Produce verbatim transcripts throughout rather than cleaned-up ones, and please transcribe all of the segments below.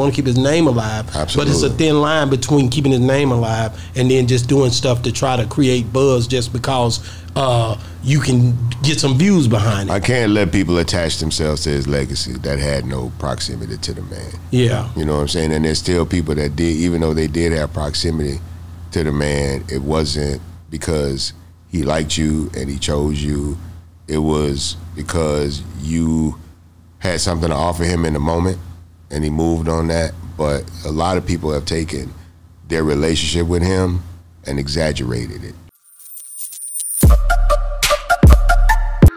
want to keep his name alive. Absolutely. But it's a thin line between keeping his name alive and then just doing stuff to try to create buzz just because uh, you can get some views behind it. I can't let people attach themselves to his legacy that had no proximity to the man. Yeah. You know what I'm saying? And there's still people that did, even though they did have proximity to the man, it wasn't because he liked you and he chose you. It was because you had something to offer him in the moment and he moved on that. But a lot of people have taken their relationship with him and exaggerated it.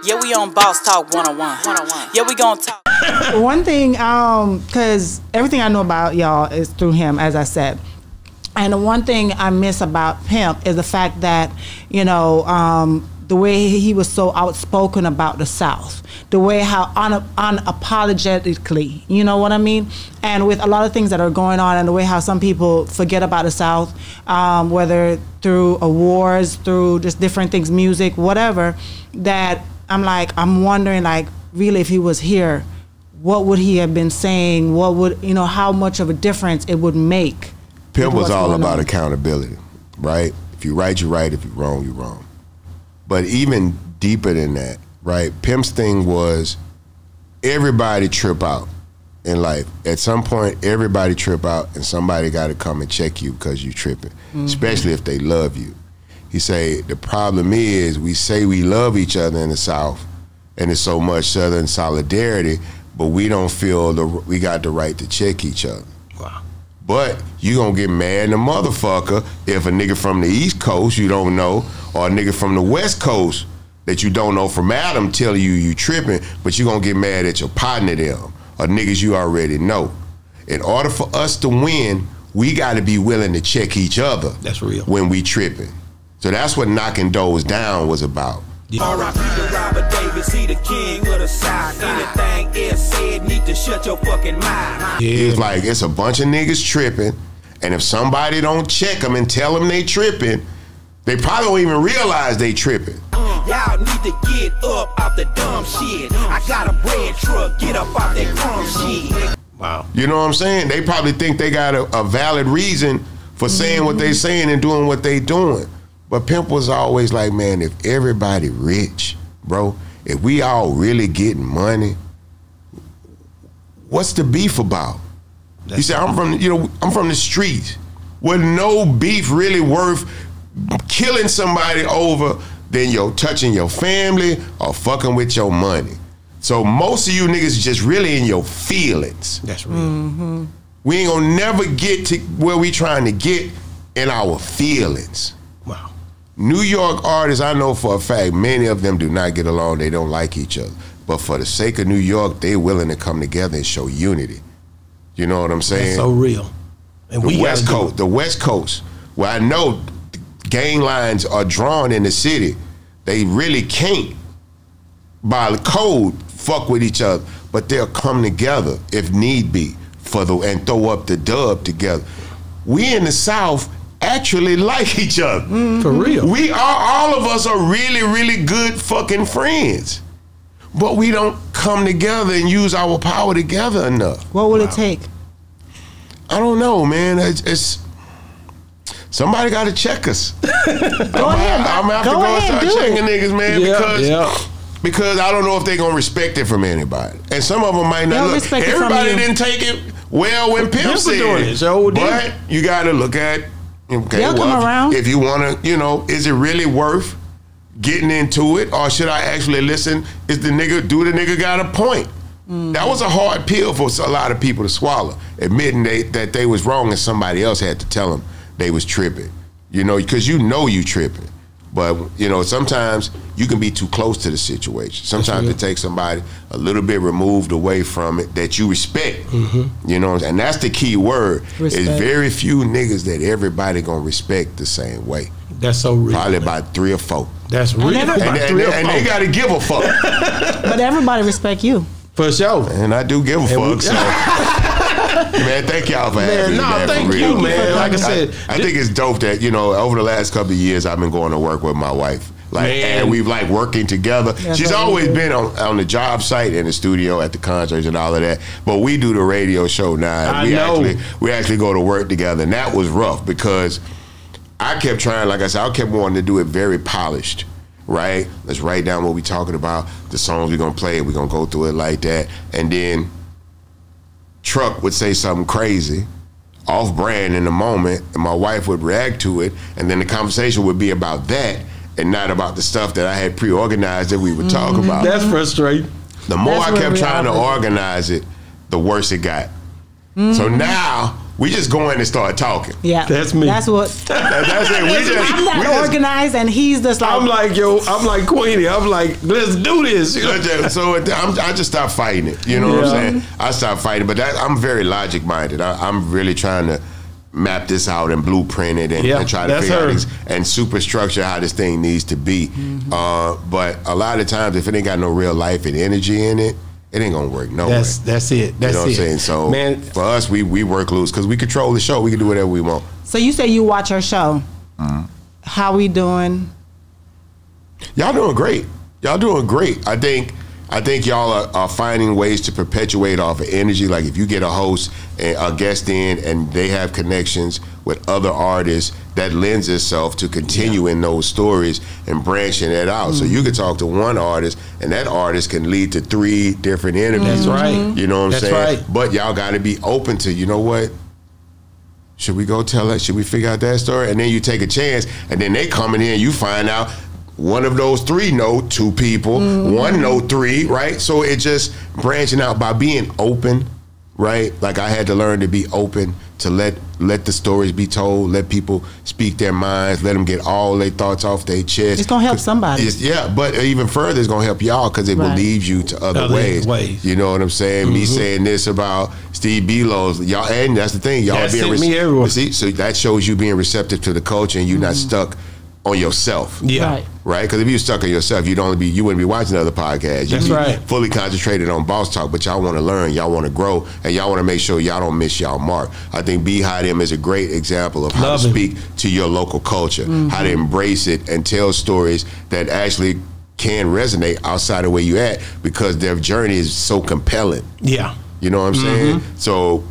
Yeah, we on Boss Talk one oh one. Yeah, we gonna talk. One thing, um, because everything I know about y'all is through him, as I said. And the one thing I miss about Pimp is the fact that, you know, um, the way he was so outspoken about the South, the way how un unapologetically, you know what I mean? And with a lot of things that are going on and the way how some people forget about the South, um, whether through awards, through just different things, music, whatever, that I'm like, I'm wondering, like, really, if he was here, what would he have been saying? What would, you know, how much of a difference it would make? Pimp was all about accountability, right? If you're right, you're right. If you're wrong, you're wrong. But even deeper than that, right? Pimp's thing was everybody trip out in life. At some point, everybody trip out and somebody got to come and check you because you tripping, mm-hmm. especially if they love you. He say, the problem is we say we love each other in the South and there's so much Southern solidarity, but we don't feel the, we got the right to check each other. Wow. But you gonna get mad in the motherfucker if a nigga from the East Coast you don't know or a nigga from the West Coast that you don't know from Adam tell you you tripping, but you gonna get mad at your partner them or niggas you already know. In order for us to win, we gotta be willing to check each other. That's real. When we tripping. So that's what knocking doors down was about. R I P to Robert Davis, he the king with a sock. Anything else said, need to shut your fucking mind. He was like, it's a bunch of niggas tripping, and if somebody don't check them and tell them they tripping, they probably won't even realize they tripping. Y'all need to get up off the dumb shit. I got a bread truck, get up off that crumb shit. Wow. You know what I'm saying? They probably think they got a, a valid reason for saying mm-hmm. what they saying and doing what they doing. But Pimp was always like, man, if everybody rich, bro, if we all really getting money, what's the beef about? That's he said, I'm from, you know, I'm from the streets with no beef really worth killing somebody over than you're touching your family or fucking with your money. So most of you niggas just really in your feelings. That's real. Mm-hmm. We ain't gonna never get to where we trying to get in our feelings. Wow. New York artists, I know for a fact, many of them do not get along. They don't like each other. But for the sake of New York, they're willing to come together and show unity. You know what I'm saying? That's so real. And the we West Coast, the West Coast, where I know gang lines are drawn in the city, they really can't, by the code, fuck with each other. But they'll come together if need be for the and throw up the dub together. We in the South actually like each other. Mm-hmm. For real. We are, all of us are really, really good fucking friends. But we don't come together and use our power together enough. What would wow. it take? I don't know, man. It's, it's somebody got to check us. go I'm, ahead. I'm going to have go to go and start checking it. Niggas, man, yeah, because yeah. because I don't know if they're going to respect it from anybody. And some of them might not. Look, everybody didn't take it well when Pimp said it. So but you got to look at okay, they'll well, come around. If you want to, you know, is it really worth getting into it? Or should I actually listen? Is the nigga, do the nigga got a point? Mm-hmm. That was a hard pill for a lot of people to swallow, admitting they, that they was wrong and somebody else had to tell them they was tripping. You know, because you know you tripping. But, you know, sometimes you can be too close to the situation. Sometimes it takes somebody a little bit removed away from it that you respect. Mm-hmm. You know, and that's the key word. Respect. It's very few niggas that everybody gonna respect the same way. That's so real. Probably man. About three or four. That's real. And, and, and, and, and they gotta give a fuck. But everybody respect you. For sure. And I do give a and fuck, so... Man, thank y'all for having me. No, man, thank you, man. Like I said, I, I think it's dope that, you know, over the last couple of years, I've been going to work with my wife Like, man. And we've like working together. That's She's always been on, on the job site and the studio at the concerts and all of that. But we do the radio show now. I we know. Actually, we actually go to work together. And that was rough because I kept trying, like I said, I kept wanting to do it very polished, right? Let's write down what we're talking about, the songs we're going to play, we're going to go through it like that. And then Truck would say something crazy, off-brand in the moment, and my wife would react to it, and then the conversation would be about that and not about the stuff that I had pre-organized that we would talk mm-hmm. about. That's frustrating. The more That's I kept trying to organize it, the worse it got. Mm-hmm. So now, we just go in and start talking. Yeah, that's me. That's what. That, that's it. We just, I'm not we organized, just, and he's just like. I'm like yo. I'm like Queenie. I'm like, let's do this. You know? So it, I'm, I just stopped fighting it. You know yeah. what I'm saying? I stopped fighting, but that, I'm very logic minded. I, I'm really trying to map this out and blueprint it and, yeah, and try to figure her. out these, and superstructure how this thing needs to be. Mm-hmm. uh, but a lot of times, if it ain't got no real life and energy in it, it ain't gonna work no that's, way. That's it. That's it. You know what it. I'm saying? So Man. for us, we, we work loose because we control the show. We can do whatever we want. So you say you watch our show. Mm-hmm. How we doing? Y'all doing great. Y'all doing great. I think I think y'all are, are finding ways to perpetuate off of energy. Like if you get a host, and a guest in, and they have connections with other artists, that lends itself to continuing yeah. those stories and branching it out. Mm-hmm. So you could talk to one artist, and that artist can lead to three different interviews. That's right. You know what I'm That's saying? Right. But y'all got to be open to, you know what? Should we go tell that? Should we figure out that story? And then you take a chance, and then they coming in, you find out one of those three know two people, mm-hmm. one know three, right? So it just branching out by being open, right? Like I had to learn to be open, to let let the stories be told, let people speak their minds, let them get all their thoughts off their chest. It's gonna help somebody. It's, yeah, but even further, it's gonna help y'all because it right. will lead you to other, other ways. ways. You know what I'm saying? Mm-hmm. Me saying this about Steve Blow's, y'all, and that's the thing, y'all being receptive. So that shows you being receptive to the culture and you mm-hmm. not stuck on yourself. Yeah. Right. Right? Because if you stuck on yourself, you'd only be, you wouldn't be watching other podcasts. You'd That's be right. fully concentrated on Boss Talk, but y'all want to learn, y'all want to grow, and y'all want to make sure y'all don't miss y'all mark. I think B H I M is a great example of how Love to speak it. to your local culture, mm-hmm. how to embrace it and tell stories that actually can resonate outside of where you at because their journey is so compelling. Yeah. You know what I'm mm-hmm. saying? So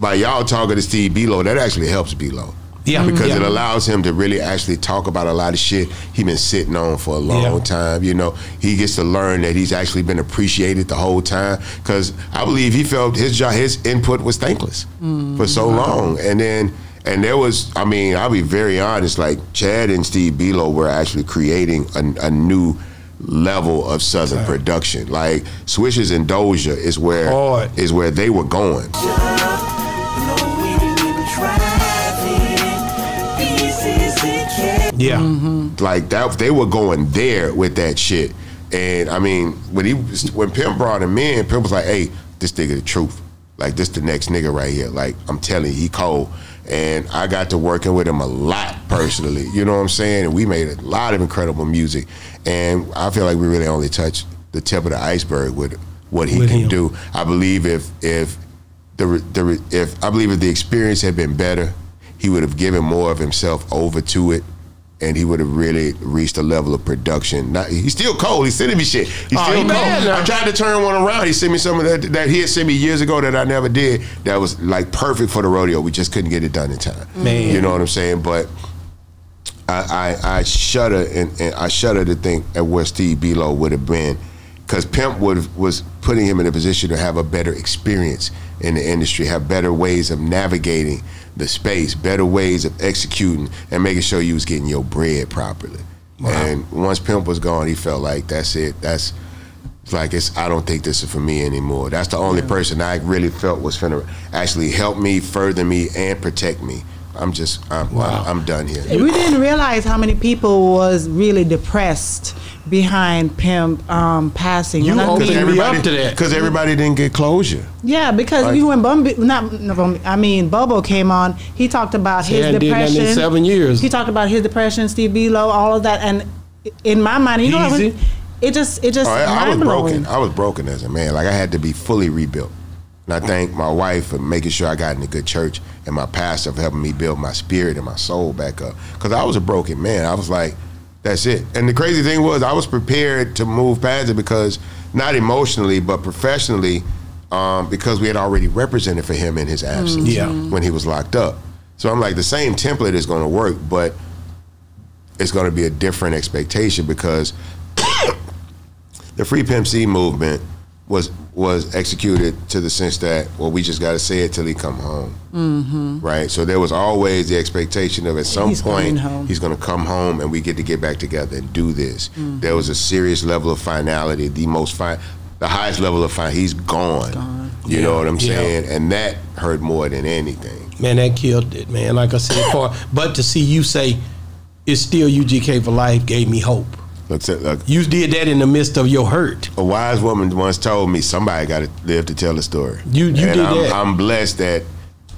by y'all talking to Steve Blow, that actually helps Blow. Yeah, because yeah. it allows him to really actually talk about a lot of shit he's been sitting on for a long yeah. time. You know, he gets to learn that he's actually been appreciated the whole time. Because I believe he felt his job, his input was thankless mm, for so wow. long. And then, and there was, I mean, I'll be very honest. Like Chad and Steve Blow were actually creating a, a new level of Southern right. production. Like Swishes and Doja is where Hard. is where they were going. Yeah. Yeah, mm-hmm. like that. They were going there with that shit, and I mean, when he when Pimp brought him in, Pimp was like, "Hey, this nigga the truth. Like this the next nigga right here. Like I'm telling you, he cold." And I got to working with him a lot personally. You know what I'm saying? And we made a lot of incredible music, and I feel like we really only touched the tip of the iceberg with what he with can him. do. I believe if if the the if I believe if the experience had been better, he would have given more of himself over to it. And he would have really reached a level of production. Now, he's still cold. He sending me shit. He's oh, still he cold. I tried to turn one around. He sent me some of that that he had sent me years ago that I never did. That was like perfect for the rodeo. We just couldn't get it done in time. Man. You know what I'm saying? But I I, I shudder and, and I shudder to think at where Steve Blow would have been, because Pimp would was putting him in a position to have a better experience in the industry, have better ways of navigating the space, better ways of executing and making sure you was getting your bread properly. Wow. And once Pimp was gone, he felt like that's it. That's like it's. I don't think this is for me anymore. That's the only yeah. person I really felt was finna actually help me, further me, and protect me. I'm just. I'm. Wow. I'm done here. We didn't realize how many people was really depressed behind Pimp um, passing. You opened me up to that because everybody didn't get closure. Yeah, because like, you and Bumby, not, not Bumby, I mean Bobo came on. He talked about his depression. Yeah, did that in seven years. He talked about his depression, Steve Blow, all of that, and in my mind, you know, I mean, it just, it just. Oh, I, I was broken. I was broken as a man. Like I had to be fully rebuilt. And I thank my wife for making sure I got in a good church and my pastor for helping me build my spirit and my soul back up. Because I was a broken man. I was like, That's it. And the crazy thing was, I was prepared to move past it because, not emotionally, but professionally, um, because we had already represented for him in his absence mm-hmm. yeah. when he was locked up. So I'm like, the same template is going to work, but it's going to be a different expectation because the Free Pimp C movement was was executed to the sense that, well, we just got to say it till he come home, mm-hmm. right? So there was always the expectation of at some he's point he's going to come home and we get to get back together and do this. Mm-hmm. There was a serious level of finality, the most fine, the highest level of fine. He's gone. He's gone. You yeah. know what I'm saying? Yeah. And that hurt more than anything. Man, that killed it, man. Like I said, for, but to see you say it's still U G K for life gave me hope. Look, look, you did that in the midst of your hurt. A wise woman once told me, somebody got to live to tell the story. You, you and did I'm, that. I'm blessed that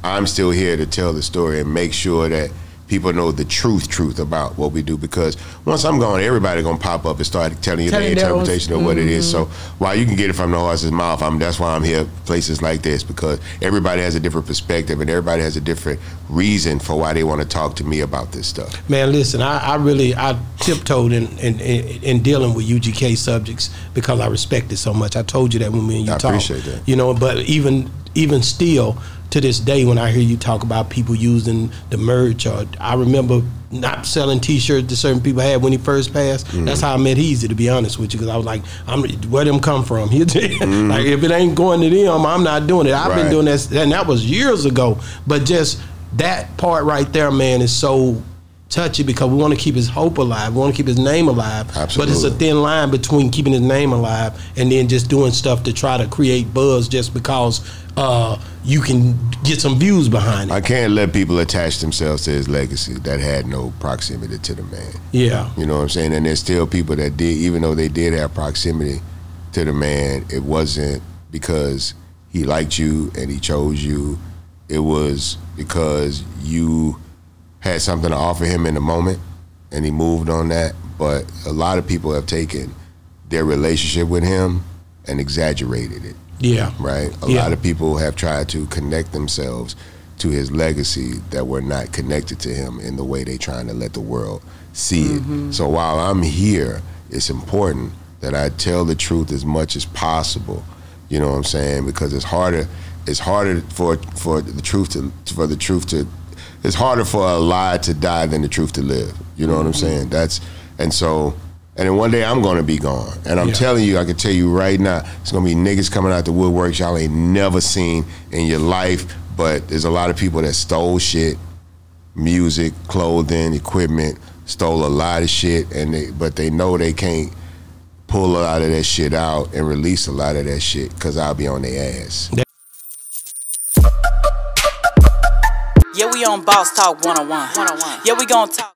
I'm still here to tell the story and make sure that people know the truth, truth about what we do. Because once I'm gone, everybody gonna pop up and start telling you Tell their interpretation was, of what mm-hmm. it is. So while you can get it from the horse's mouth, I'm, that's why I'm here, places like this, because everybody has a different perspective and everybody has a different reason for why they want to talk to me about this stuff. Man, listen, I, I really I tiptoed in, in, in, in dealing with U G K subjects because I respect it so much. I told you that when me and you talked. I appreciate that. You know, but even even still, to this day, when I hear you talk about people using the merch, or I remember not selling T-shirts that certain people had when he first passed. Mm-hmm. That's how I met Easy, to be honest with you, because I was like, I'm, where them come from? mm-hmm. Like, if it ain't going to them, I'm not doing it. I've right. been doing that, and that was years ago. But just that part right there, man, is so touchy because we want to keep his hope alive. We want to keep his name alive. Absolutely. But it's a thin line between keeping his name alive and then just doing stuff to try to create buzz just because Uh, you can get some views behind it. I can't let people attach themselves to his legacy that had no proximity to the man. Yeah. You know what I'm saying? And there's still people that did, even though they did have proximity to the man, it wasn't because he liked you and he chose you. It was because you had something to offer him in the moment and he moved on that. But a lot of people have taken their relationship with him and exaggerated it. Yeah. Right? A yeah. lot of people have tried to connect themselves to his legacy that were not connected to him in the way they're trying to let the world see mm-hmm. it. So while I'm here, it's important that I tell the truth as much as possible. You know what I'm saying? Because it's harder it's harder for for the truth to for the truth to it's harder for a lie to die than the truth to live. You know mm-hmm. what I'm saying? That's and so And then one day I'm gonna be gone. And I'm yeah. telling you, I can tell you right now, it's gonna be niggas coming out the woodworks y'all ain't never seen in your life, but there's a lot of people that stole shit, music, clothing, equipment, stole a lot of shit, and they, but they know they can't pull a lot of that shit out and release a lot of that shit, because I'll be on their ass. Yeah, we on Boss Talk one oh one. Yeah, we gonna talk.